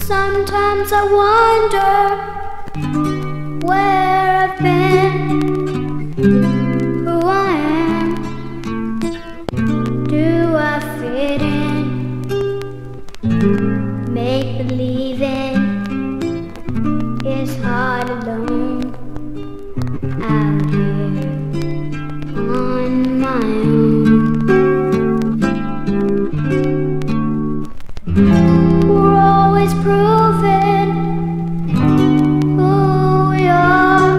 Sometimes I wonder where I've been, who I am, do I fit in? Make believing is hard alone out here on my own. Proving who we are,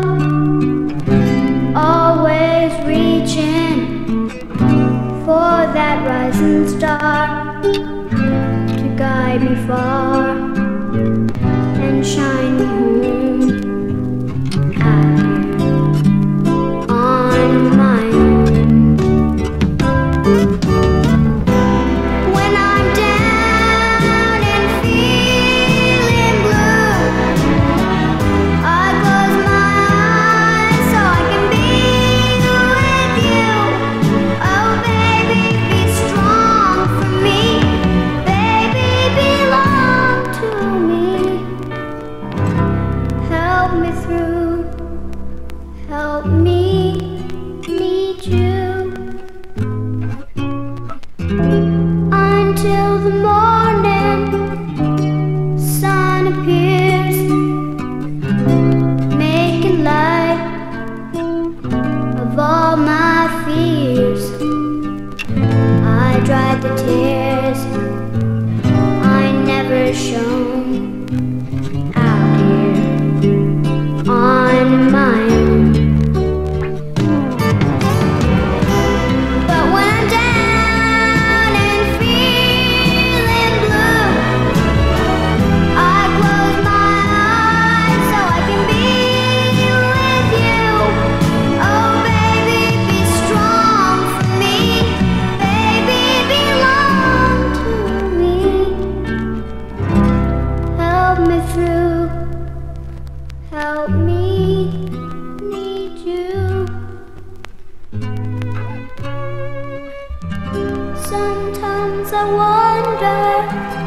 always reaching for that rising star to guide me far and shine me home out here on my own. When I'm down through, help me meet you until the morning sun appears, making light of all my fears. I dried the tears I never shown. Help me need you. Sometimes I wonder